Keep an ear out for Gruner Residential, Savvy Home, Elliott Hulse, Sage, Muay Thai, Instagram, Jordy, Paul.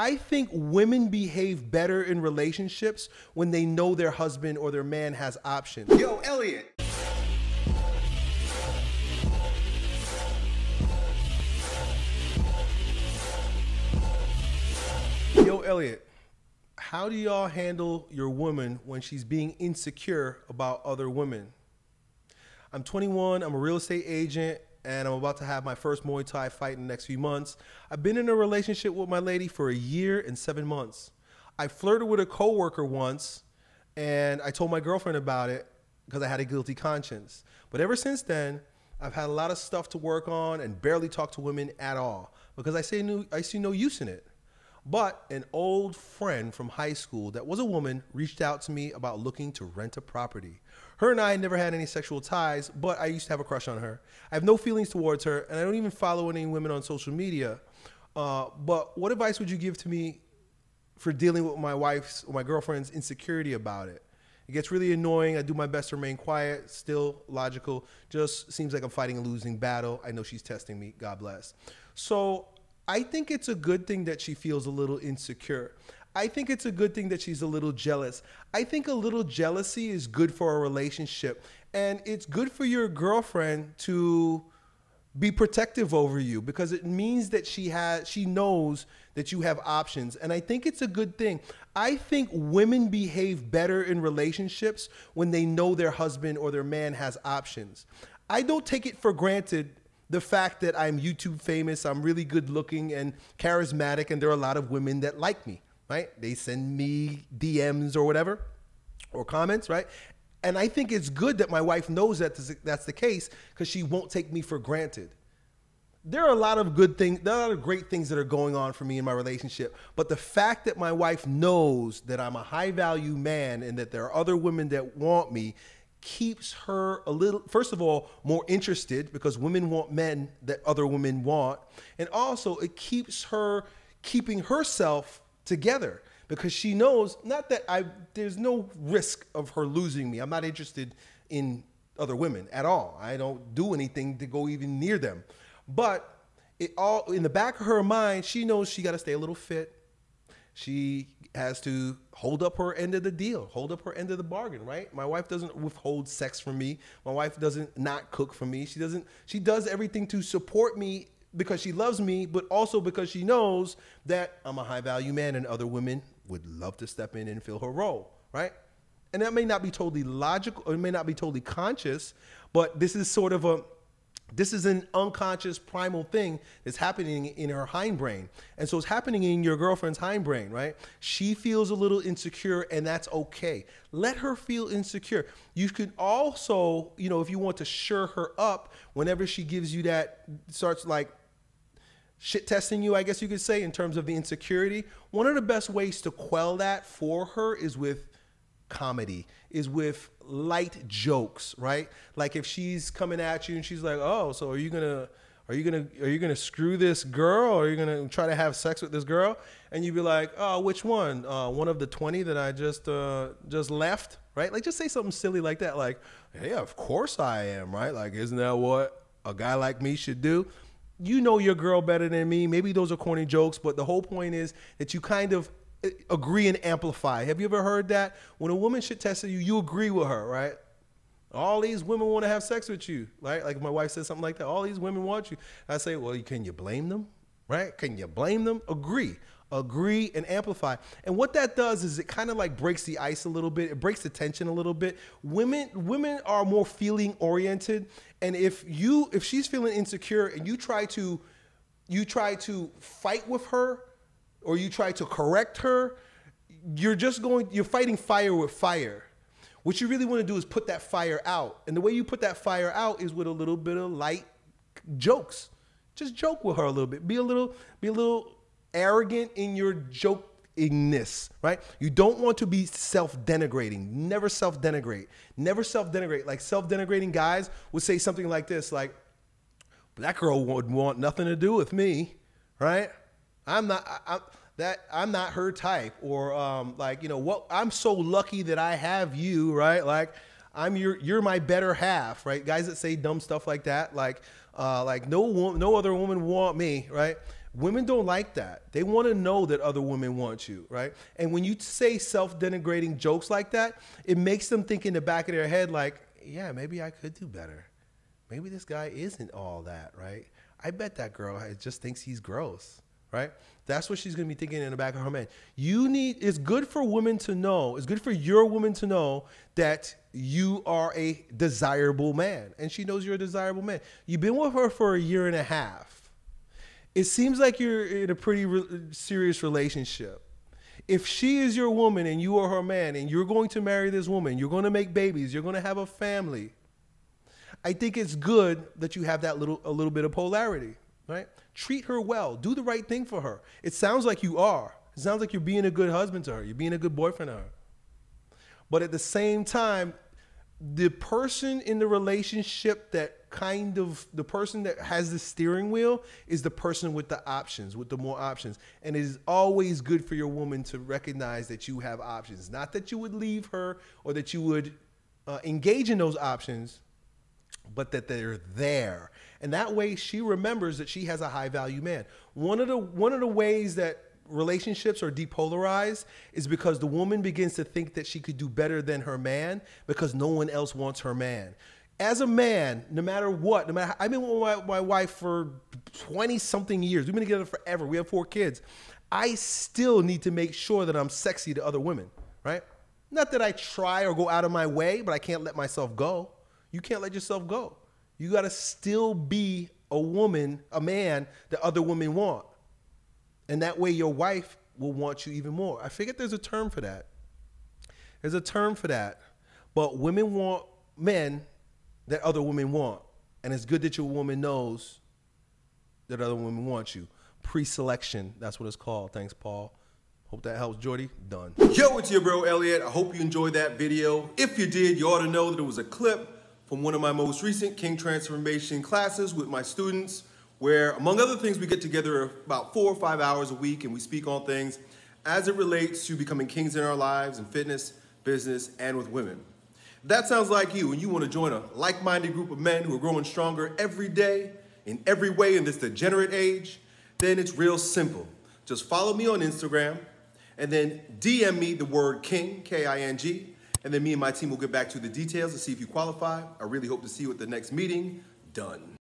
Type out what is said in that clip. I think women behave better in relationships when they know their husband or their man has options. Yo, Elliott. Yo, Elliott, how do y'all handle your woman when she's being insecure about other women? I'm 21, I'm a real estate agent, and I'm about to have my first Muay Thai fight in the next few months. I've been in a relationship with my lady for a year and 7 months. I flirted with a coworker once, and I told my girlfriend about it because I had a guilty conscience. But ever since then, I've had a lot of stuff to work on and barely talk to women at all because I see no use in it. But an old friend from high school that was a woman reached out to me about looking to rent a property. Her and I never had any sexual ties, but I used to have a crush on her. I have no feelings towards her, and I don't even follow any women on social media. But what advice would you give to me for dealing with my wife's or my girlfriend's insecurity about it? It gets really annoying. I do my best to remain quiet, still logical. Just seems like I'm fighting a losing battle. I know she's testing me. God bless. So I think it's a good thing that she feels a little insecure. I think it's a good thing that she's a little jealous. I think a little jealousy is good for a relationship, and it's good for your girlfriend to be protective over you because it means that she knows that you have options. And I think it's a good thing. I think women behave better in relationships when they know their husband or their man has options. I don't take it for granted the fact that I'm YouTube famous, I'm really good looking and charismatic, and there are a lot of women that like me, right? They send me DMs or whatever, or comments, right? And I think it's good that my wife knows that that's the case because she won't take me for granted. There are a lot of good things, there are a lot of great things that are going on for me in my relationship, but the fact that my wife knows that I'm a high value man and that there are other women that want me keeps her a little, first of all, more interested because women want men that other women want. And also it keeps her keeping herself together because she knows not that there's no risk of her losing me. I'm not interested in other women at all. I don't do anything to go even near them. But it all in the back of her mind, she knows she got to stay a little fit. She has to hold up her end of the deal, hold up her end of the bargain, right? My wife doesn't withhold sex from me. My wife doesn't not cook for me. She does everything to support me because she loves me, but also because she knows that I'm a high value man and other women would love to step in and fill her role, right? And that may not be totally logical, or it may not be totally conscious, but this is sort of this is an unconscious primal thing that's happening in her hindbrain. And so it's happening in your girlfriend's hindbrain, right? She feels a little insecure, and that's okay. Let her feel insecure. You could also, you know, if you want to shore her up, whenever she gives you that, starts like shit testing you, I guess you could say, in terms of the insecurity, one of the best ways to quell that for her is with comedy, is with light jokes, right? Like if she's coming at you and she's like, oh, so are you gonna screw this girl, or are you gonna try to have sex with this girl? And you'd be like, oh, which one? One of the 20 that I just left, right? Like, just say something silly like that, like, yeah, of course I am, right? Like, isn't that what a guy like me should do? You know your girl better than me. Maybe those are corny jokes, but the whole point is that you kind of agree and amplify. Have you ever heard that? When a woman shit tests you, you agree with her, right? All these women want to have sex with you, right? Like my wife says something like that, all these women want you. I say, well, can you blame them, right? Can you blame them? Agree and amplify. And what that does is it kind of like breaks the ice a little bit. It breaks the tension a little bit. Women are more feeling oriented. And if she's feeling insecure and you try to fight with her, or you try to correct her, you're fighting fire with fire. What you really want to do is put that fire out. And the way you put that fire out is with a little bit of light jokes. Just joke with her a little bit. Be a little arrogant in your jokingness, right? You don't want to be self-denigrating. Never self-denigrate. Never self-denigrate. Like, self-denigrating guys would say something like this, like, that girl would want nothing to do with me, right? I'm not her type, or like, you know what, I'm so lucky that I have you, right? Like, you're my better half, right? Guys that say dumb stuff like that, like no other woman want me, right? Women don't like that. They want to know that other women want you, right? And when you say self-denigrating jokes like that, it makes them think in the back of their head like, yeah, maybe I could do better. Maybe this guy isn't all that, right? I bet that girl just thinks he's gross, right? That's what she's going to be thinking in the back of her mind. You need, it's good for women to know, it's good for your woman to know that you are a desirable man. And she knows you're a desirable man. You've been with her for a year and a half. It seems like you're in a pretty serious relationship. If she is your woman and you are her man and you're going to marry this woman, you're going to make babies, you're going to have a family, I think it's good that you have that a little bit of polarity, right? Treat her well. Do the right thing for her. It sounds like you are. It sounds like you're being a good husband to her. You're being a good boyfriend to her. But at the same time, the person in the relationship that kind of, the person that has the steering wheel is the person with the options, with the more options. And it is always good for your woman to recognize that you have options. Not that you would leave her or that you would engage in those options, but that they're there. And that way she remembers that she has a high value man. One of the ways that relationships are depolarized is because the woman begins to think that she could do better than her man because no one else wants her man. As a man, no matter what, no matter how, I've been with my wife for 20 something years. We've been together forever. We have 4 kids. I still need to make sure that I'm sexy to other women, right? Not that I try or go out of my way, but I can't let myself go. You can't let yourself go. You got to still be a woman, a man that other women want. And that way your wife will want you even more. I forget there's a term for that. There's a term for that. But women want men that other women want. And it's good that your woman knows that other women want you. Pre-selection, that's what it's called. Thanks, Paul. Hope that helps, Jordy. Done. Yo, it's your bro, Elliott. I hope you enjoyed that video. If you did, you ought to know that it was a clip from one of my most recent King Transformation classes with my students, where, among other things, we get together about 4 or 5 hours a week and we speak on things as it relates to becoming kings in our lives, in fitness, business, and with women. If that sounds like you and you want to join a like-minded group of men who are growing stronger every day, in every way in this degenerate age, then it's real simple. Just follow me on Instagram and then DM me the word king, K-I-N-G, and then me and my team will get back to the details to see if you qualify. I really hope to see you at the next meeting. Done.